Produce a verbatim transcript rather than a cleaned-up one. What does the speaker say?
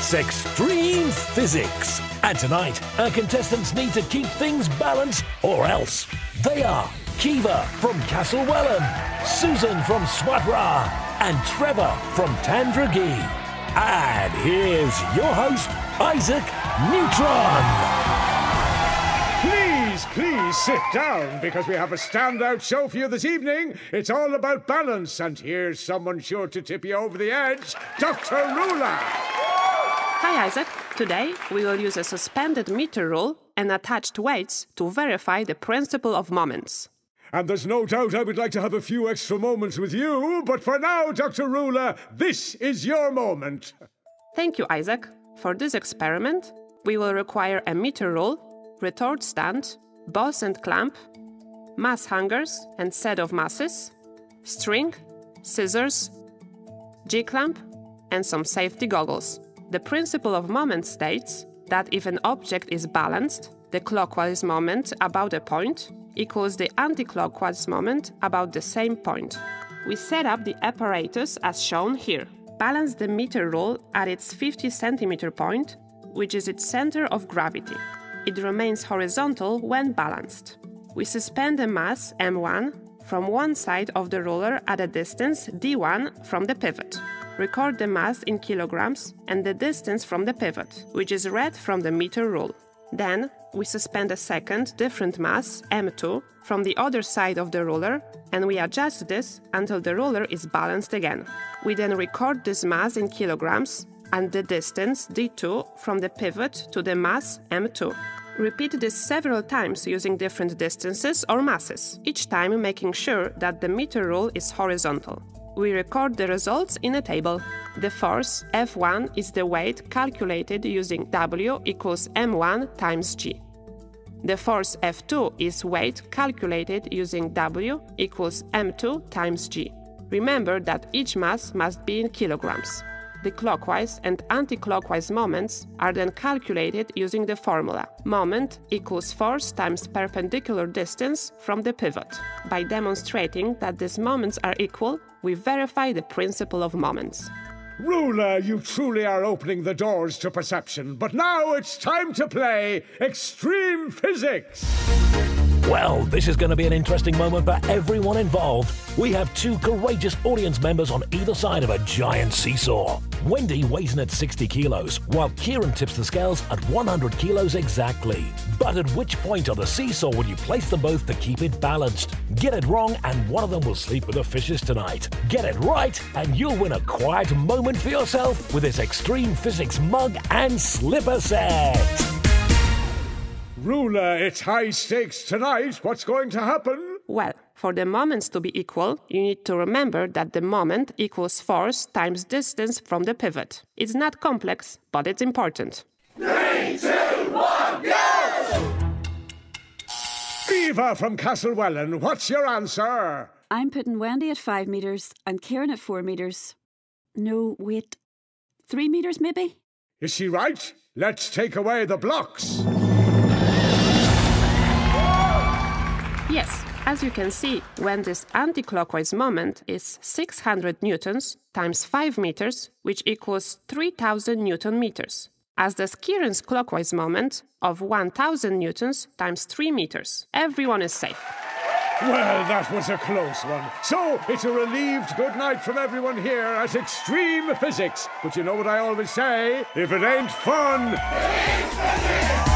It's Extreme Physics. And tonight, our contestants need to keep things balanced or else. They are Kiva from Castlewellan, Susan from Swatra, and Trevor from Tandragee. And here's your host, Isaac Neutron. Please, please sit down, because we have a standout show for you this evening. It's all about balance, and here's someone sure to tip you over the edge, Doctor Rula. Hi, Isaac. Today, we will use a suspended meter rule and attached weights to verify the principle of moments. And there's no doubt I would like to have a few extra moments with you, but for now, Doctor Rula, this is your moment. Thank you, Isaac. For this experiment, we will require a meter rule, retort stand, boss and clamp, mass hangers and set of masses, string, scissors, G-clamp, and some safety goggles. The principle of moment states that if an object is balanced, the clockwise moment about a point equals the anti-clockwise moment about the same point. We set up the apparatus as shown here. Balance the meter rule at its fifty centimeter point, which is its center of gravity. It remains horizontal when balanced. We suspend the mass M one from one side of the ruler at a distance D one from the pivot. Record the mass in kilograms and the distance from the pivot, which is read from the meter rule. Then we suspend a second, different mass, M two, from the other side of the ruler, and we adjust this until the ruler is balanced again. We then record this mass in kilograms and the distance D two from the pivot to the mass M two. Repeat this several times using different distances or masses, each time making sure that the meter rule is horizontal. We record the results in a table. The force F one is the weight calculated using W equals M one times G. The force F two is weight calculated using W equals M two times G. Remember that each mass must be in kilograms. The clockwise and anti-clockwise moments are then calculated using the formula moment equals force times perpendicular distance from the pivot. By demonstrating that these moments are equal, we verify the principle of moments. Rula, you truly are opening the doors to perception, but now it's time to play Extreme Physics! Well, this is going to be an interesting moment for everyone involved. We have two courageous audience members on either side of a giant seesaw. Wendy weighs in at sixty kilos, while Kieran tips the scales at one hundred kilos exactly. But at which point on the seesaw would you place them both to keep it balanced? Get it wrong and one of them will sleep with the fishes tonight. Get it right and you'll win a quiet moment for yourself with this Extreme Physics mug and slipper set. Rula, it's high stakes tonight. What's going to happen? Well, for the moments to be equal, you need to remember that the moment equals force times distance from the pivot. It's not complex, but it's important. Three, two, one, go! Eva from Castlewellan, what's your answer? I'm putting Wendy at five metres and Karen at four metres. No, wait. Three metres, maybe? Is she right? Let's take away the blocks. Yes, as you can see, when this anti-clockwise moment is six hundred newtons times five meters, which equals three thousand newton meters, as does Kieran's clockwise moment of one thousand newtons times three meters. Everyone is safe. Well, that was a close one. So, it's a relieved good night from everyone here at Extreme Physics. But you know what I always say? If it ain't fun, it ain't physics!